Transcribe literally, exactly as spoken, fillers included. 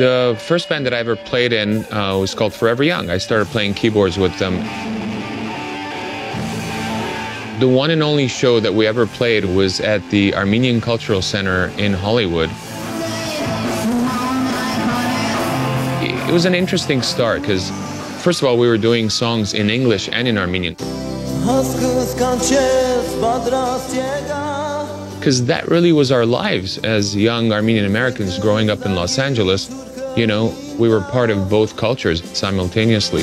The first band that I ever played in uh, was called Forever Young. I started playing keyboards with them. The one and only show that we ever played was at the Armenian Cultural Center in Hollywood. It was an interesting start because, first of all, we were doing songs in English and in Armenian. Because that really was our lives as young Armenian Americans growing up in Los Angeles. You know, we were part of both cultures simultaneously.